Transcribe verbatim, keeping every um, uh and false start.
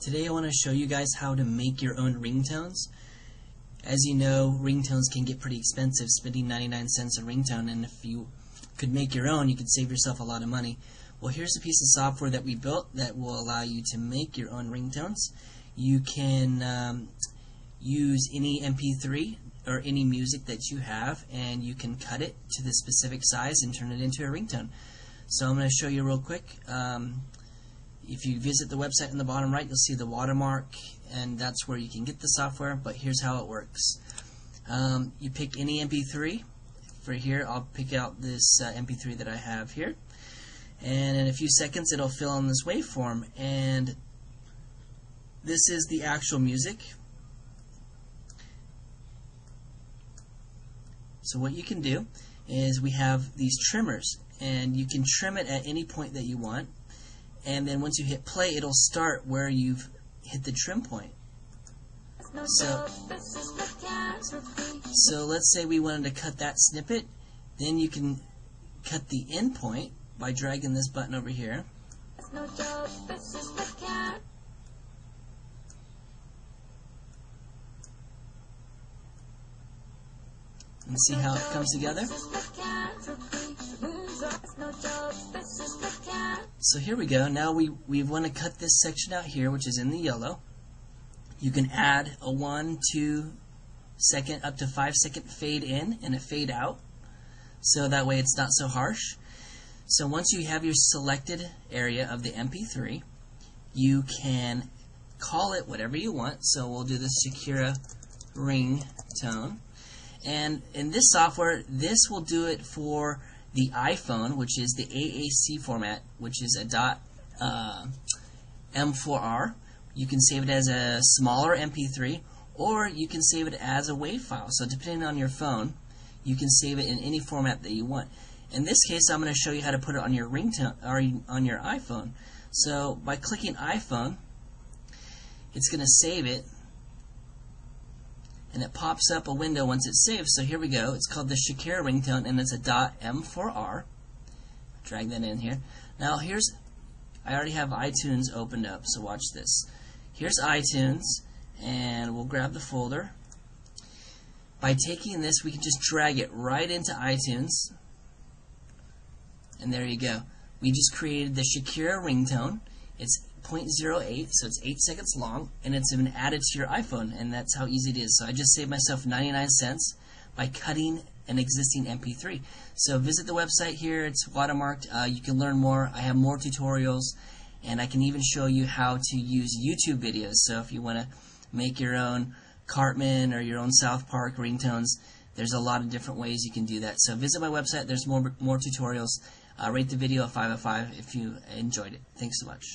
Today I want to show you guys how to make your own ringtones. As you know, ringtones can get pretty expensive, spending ninety-nine cents a ringtone, and if you could make your own, you could save yourself a lot of money. Well, here's a piece of software that we built that will allow you to make your own ringtones. You can um, use any M P three or any music that you have, and you can cut it to the specific size and turn it into a ringtone. So I'm going to show you real quick. Um, if you visit the website in the bottom right, you'll see the watermark, and that's where you can get the software, but here's how it works. Um, you pick any M P three. For here, I'll pick out this uh, M P three that I have here, and in a few seconds it'll fill in this waveform, and this is the actual music. So what you can do is we have these trimmers, and you can trim it at any point that you want, and then once you hit play, it'll start where you've hit the trim point. So, so let's say we wanted to cut that snippet, then you can cut the end point by dragging this button over here. And see how it comes together. So here we go. Now we, we want to cut this section out here, which is in the yellow. You can add a one, two second, up to five second fade in and a fade out. So that way it's not so harsh. So once you have your selected area of the M P three, you can call it whatever you want. So we'll do the Shakira ring tone. And in this software, this will do it for the iPhone, which is the A A C format, which is a dot uh, M four R. You can save it as a smaller M P three, or you can save it as a WAV file. So depending on your phone, you can save it in any format that you want. In this case, I'm going to show you how to put it on your ringtone or on your iPhone. So by clicking iPhone, it's going to save it, and it pops up a window once it's saved. So here we go. It's called the Shakira ringtone, and it's a .m four r. Drag that in here. Now here's, I already have iTunes opened up, so watch this. Here's iTunes, and we'll grab the folder. By taking this, we can just drag it right into iTunes, and there you go. We just created the Shakira ringtone. It's zero point zero eight, so it's eight seconds long, and it's been added to your iPhone, and that's how easy it is. So I just saved myself ninety-nine cents by cutting an existing M P three. So visit the website here, it's watermarked. Uh, you can learn more. I have more tutorials, and I can even show you how to use YouTube videos. So if you want to make your own Cartman or your own South Park ringtones, there's a lot of different ways you can do that. So visit my website, there's more, more tutorials. Uh, rate the video a five out of five if you enjoyed it. Thanks so much.